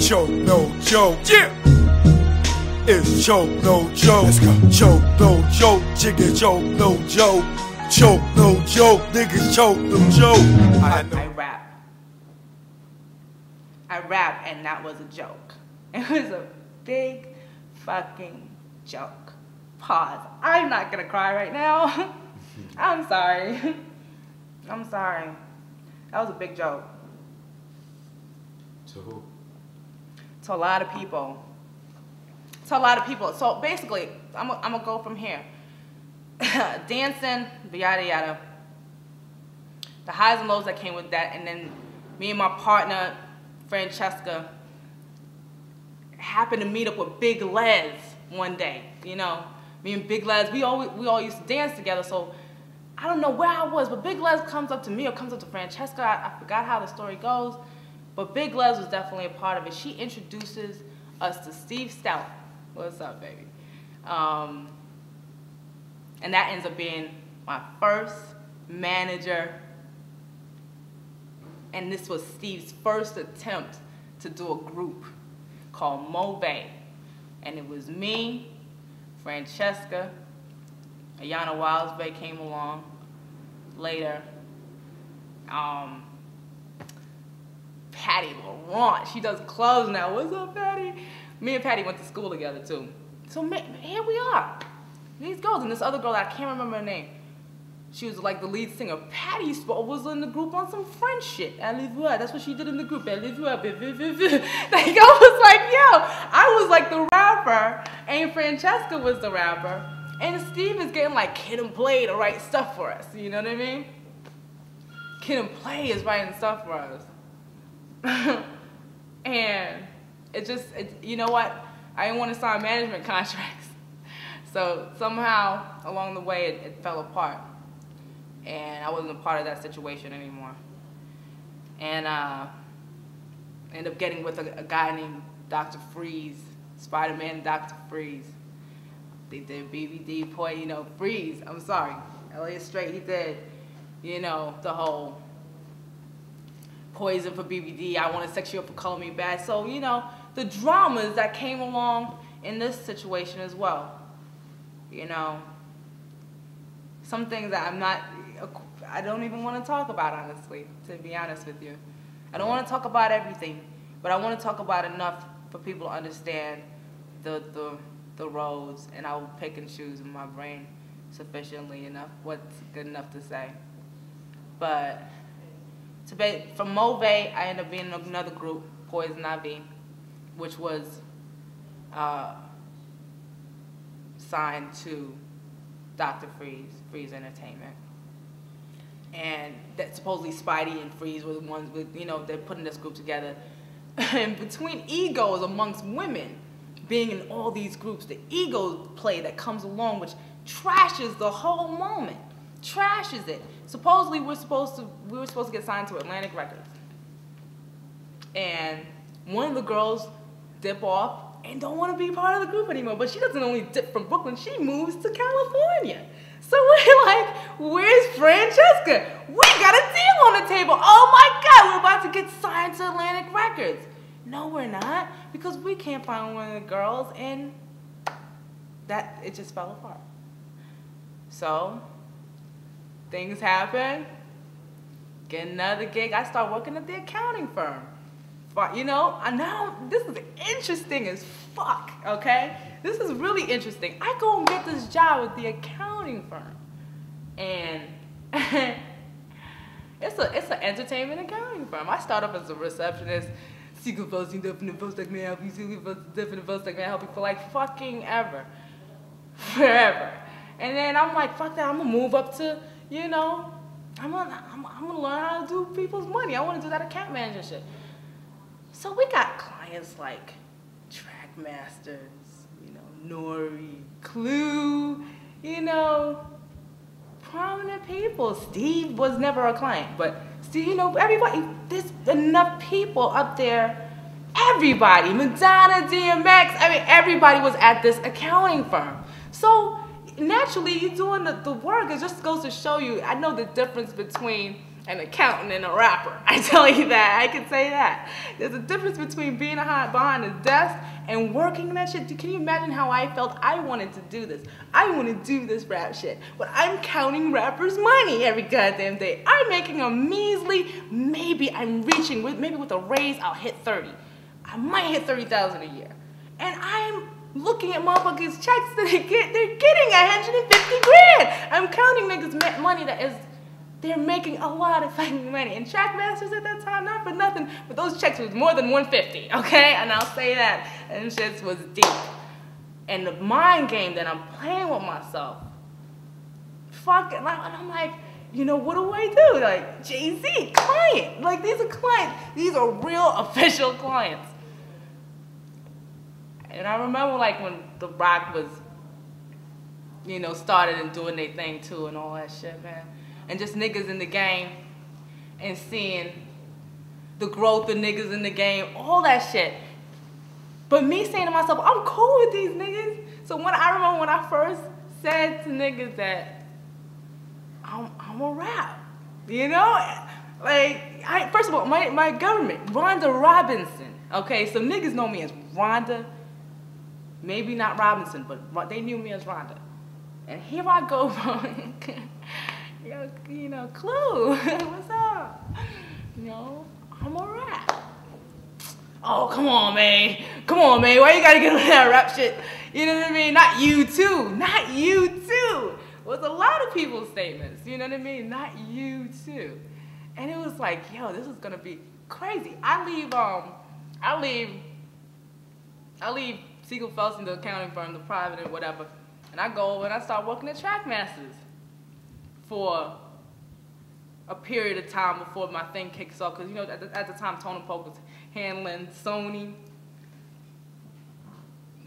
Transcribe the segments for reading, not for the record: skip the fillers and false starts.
Choke No Joke. Yeah. It's Choke No Joke. Let's go. Choke No Joke. Chicken Choke No Joke. Choke No Joke. Niggas Choke No Joke. I rap. I rap, and that was a joke. It was a big fucking joke. Pause. I'm not gonna cry right now. I'm sorry. I'm sorry. That was a big joke. To who? To a lot of people. To a lot of people. So basically, I'm gonna go from here. Dancing, yada yada. The highs and lows that came with that, and then me and my partner, Francesca, happened to meet up with Big Les one day. You know, me and Big Les, we all used to dance together. So I don't know where I was, but Big Les comes up to me or comes up to Francesca. I forgot how the story goes, but Big Les was definitely a part of it. She introduces us to Steve Stoute. What's up, baby? And that ends up being my first manager. And this was Steve's first attempt to do a group called Mobe. And it was me, Francesca, Ayana Wiles came along later. Patty Laurent, she does clothes now. What's up, Patty? Me and Patty went to school together too. So here we are, these girls, and this other girl, I can't remember her name. She was like the lead singer. Patty was in the group on some French shit. That's what she did in the group. Like, I was like, yo, I was like the rapper, and Francesca was the rapper, and Steve is getting like Kid and Play to write stuff for us. You know what I mean? Kid and Play is writing stuff for us. And it just, you know what? I didn't want to sign management contracts. So somehow along the way, it fell apart. And I wasn't a part of that situation anymore. And ended up getting with a guy named Dr. Freeze, Spider-Man and Dr. Freeze. They did BBD, you know, Freeze, I'm sorry. Elliot Strait, he did, you know, the whole Poison for BBD, I Want to Sex You Up for Call Me Bad. So, you know, the dramas that came along in this situation as well, you know. Some things that I don't even want to talk about, honestly, to be honest with you. I don't want to talk about everything, but I want to talk about enough for people to understand the roads, and I will pick and choose in my brain sufficiently enough what's good enough to say. But from Mobe, I ended up being in another group, Poison Ivy, which was signed to Dr. Freeze, Freeze Entertainment. And that supposedly Spidey and Freeze were the ones with, you know, they're putting this group together. And between egos amongst women being in all these groups, the ego play that comes along, which trashes the whole moment, trashes it. Supposedly we were supposed to get signed to Atlantic Records. And one of the girls dip off and don't want to be part of the group anymore. But she doesn't only dip from Brooklyn, she moves to California. So we're like, where's Francesca? We got a deal on the table. Oh my God, we're about to get signed to Atlantic Records. No, we're not, because we can't find one of the girls, and that, it just fell apart. So things happen, get another gig. I start working at the accounting firm. But, you know, now this is interesting as fuck, okay? This is really interesting. I go and get this job with the accounting firm. And it's an entertainment accounting firm. I start up as a receptionist. Siegel Felsen, definitely post like man, help you. Siegel Felsen, definitely post like man, help you for like fucking ever. Forever. And then I'm like, fuck that, I'm gonna move up to, you know, I'm gonna learn how to do people's money. I wanna do that account manager shit. So we got clients like Trackmasters, you know, Nori, Clue, you know, prominent people. Steve was never a client, but Steve, you know, everybody, there's enough people up there. Everybody, Madonna, DMX, I mean, everybody was at this accounting firm. So naturally, you doing the work, it just goes to show you, I know the difference between an accountant and a rapper. I tell you that, I can say that. There's a difference between being behind a desk and working that shit. Can you imagine how I felt? I wanted to do this. I want to do this rap shit. But I'm counting rappers' money every goddamn day. I'm making a measly, maybe I'm reaching, maybe with a raise I'll hit 30. I might hit 30,000 a year. And I'm looking at motherfuckers' checks that they're getting 150 grand. I'm counting niggas' money that is, they're making a lot of fucking money. And Trackmasters at that time, not for nothing, but those checks was more than 150, okay? And I'll say that, and shit was deep. And the mind game that I'm playing with myself, fucking, like, and I'm like, you know, what do I do? Like, Jay-Z, client, like these are clients. These are real official clients. And I remember like when The Rock was, you know, started and doing their thing too and all that shit, man. And just niggas in the game and seeing the growth of niggas in the game, all that shit. But me saying to myself, I'm cool with these niggas. So when I remember when I first said to niggas that I'm a rap, you know? Like, first of all, my government, Rhonda Robinson, okay? So niggas know me as Rhonda, maybe not Robinson, but they knew me as Rhonda. And here I go, you know, Clue, what's up? You know, I'm a rap. Oh, come on, man. Come on, man. Why you gotta get on that rap shit? You know what I mean? Not you too. Not you too. Was a lot of people's statements. You know what I mean? Not you too. And it was like, yo, this is gonna be crazy. I leave Siegel Felsen, the accounting firm, the private and whatever, and I go over and I start working at Trackmasters for a period of time before my thing kicks off. Because, you know, at the time, Tony Polk was handling Sony.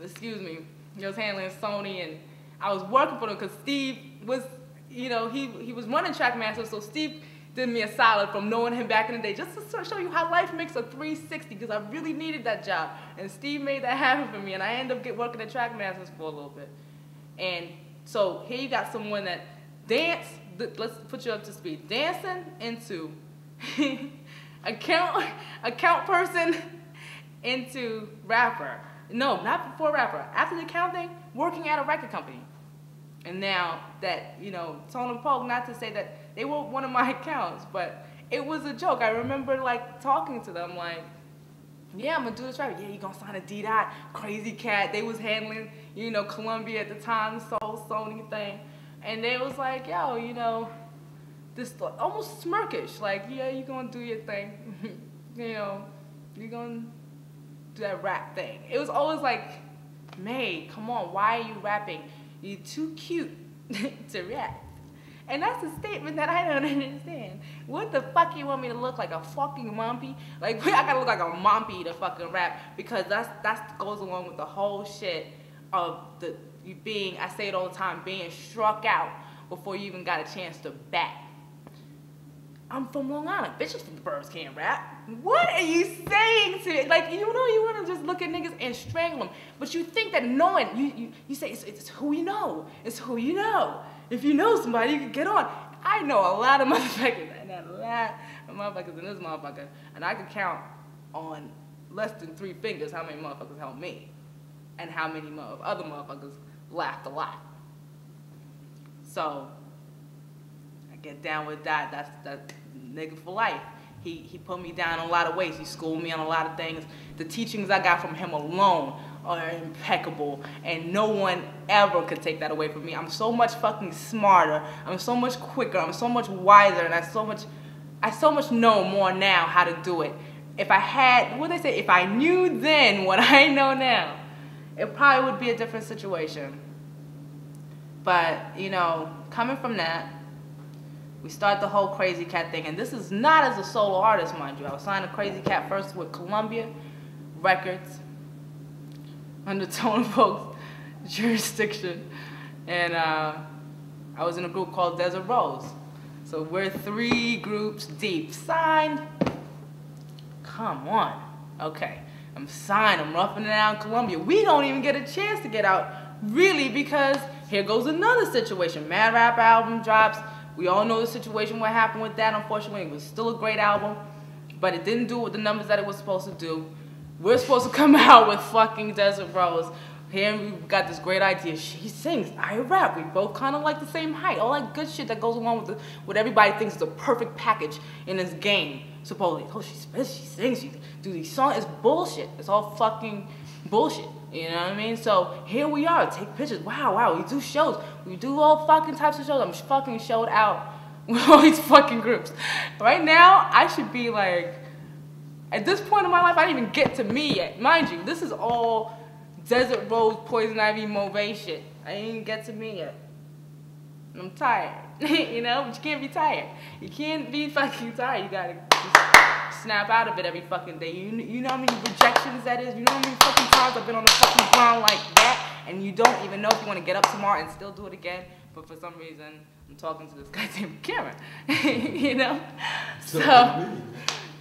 Excuse me. He was handling Sony, and I was working for them because Steve was, you know, he was running Trackmasters, so Steve did me a solid from knowing him back in the day, just to show you how life makes a 360, because I really needed that job. And Steve made that happen for me, and I ended up working at Trackmasters for a little bit. And so here you got someone that danced, let's put you up to speed, dancing into account person into rapper. No, not before rapper. After the account thing, working at a record company. And now that, you know, Tony Polk, not to say that they were one of my accounts, but it was a joke. I remember, like, talking to them, like, yeah, I'm going to do this right. Yeah, you're going to sign a D-Dot, Crazy Cat. They was handling, you know, Columbia at the time, Soul, Sony thing. And they was like, yo, you know, this almost smirkish. Like, yeah, you're going to do your thing. You know, you're going to do that rap thing. It was always like, May, come on, why are you rapping? You're too cute to rap. And that's a statement that I don't understand. What the fuck you want me to look like, a fucking mompy? Like, I gotta look like a mompy to fucking rap, because that goes along with the whole shit of you being, I say it all the time, being struck out before you even got a chance to bat. I'm from Long Island. Bitches from the burbs can't rap. What are you saying to it? Like, you know, you want to just look at niggas and strangle them. But you think that knowing, you say, it's who you know. It's who you know. If you know somebody, you can get on. I know a lot of motherfuckers, and a lot of motherfuckers in this motherfucker, and I could count on less than 3 fingers how many motherfuckers helped me and how many other motherfuckers laughed a lot. So, I get down with that. That's nigga for life. He put me down in a lot of ways. He schooled me on a lot of things. The teachings I got from him alone are impeccable, and no one ever could take that away from me. I'm so much fucking smarter. I'm so much quicker. I'm so much wiser, and I so much know more now how to do it. If I had, what they say, if I knew then what I know now, it probably would be a different situation. But, you know, coming from that, we start the whole Crazy Cat thing, and this is not as a solo artist, mind you. I was signed to Crazy Cat first with Columbia Records, under Tone Folks' jurisdiction, and I was in a group called Desert Rose. So we're 3 groups deep. Signed? Come on. Okay, I'm signed. I'm roughing it out in Columbia. We don't even get a chance to get out, really, because here goes another situation. Mad Rap album drops. We all know the situation, what happened with that. Unfortunately, it was still a great album, but it didn't do with the numbers that it was supposed to do. We're supposed to come out with fucking Desert Rose. Here we got this great idea. She sings, I rap. We both kind of like the same height. All that good shit that goes along with what everybody thinks is the perfect package in this game. Supposedly, oh, she spits, she sings, she do these songs. It's bullshit. It's all fucking bullshit. You know what I mean? So here we are, take pictures. Wow, wow. We do shows. We do all fucking types of shows. I'm fucking showed out with all these fucking groups. Right now, I should be like, at this point in my life, I didn't even get to me yet. Mind you, this is all Desert Rose, Poison Ivy, Movae shit. I didn't get to me yet. I'm tired. You know? But you can't be tired. You can't be fucking tired. You gotta just snap out of it every fucking day. You know how many rejections that is? You know how many fucking times I've been on the fucking ground like that? And you don't even know if you want to get up tomorrow and still do it again. But for some reason, I'm talking to this goddamn Cameron. You know? So,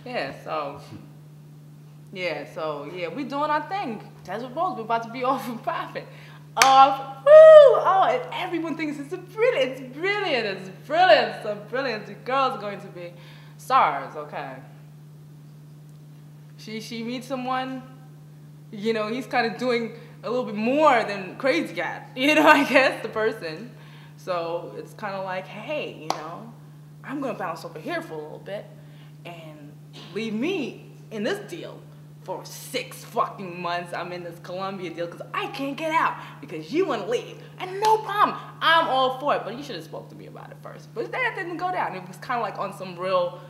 yeah, so... yeah, so, yeah, we're doing our thing. Desert Rose, we're about to be off and popping. Off, woo! Oh, and everyone thinks it's brilliant, so brilliant. The girl's going to be stars, okay. She meets someone, you know, he's kind of doing a little bit more than Crazy Cat, you know, I guess, the person. So it's kind of like, hey, you know, I'm going to bounce over here for a little bit and leave me in this deal. For 6 fucking months, I'm in this Columbia deal because I can't get out because you want to leave. And no problem. I'm all for it. But you should have spoke to me about it first. But that didn't go down. It was kind of like on some real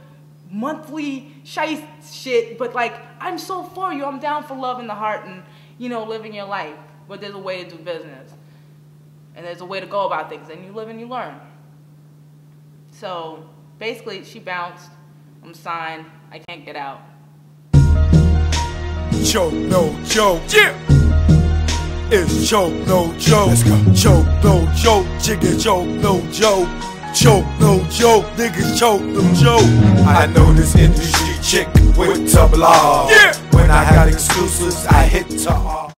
monthly shice shit. But like, I'm so for you. I'm down for love in the heart and, you know, living your life. But there's a way to do business. And there's a way to go about things. And you live and you learn. So basically, she bounced. I'm signed. I can't get out. Choke no joke, yeah. It's choke no joke. Let's go. Choke no joke, chicken choke no joke. Choke no joke, niggas choke no joke. I know this industry chick with tough love. Yeah. When I got exclusives, I hit top.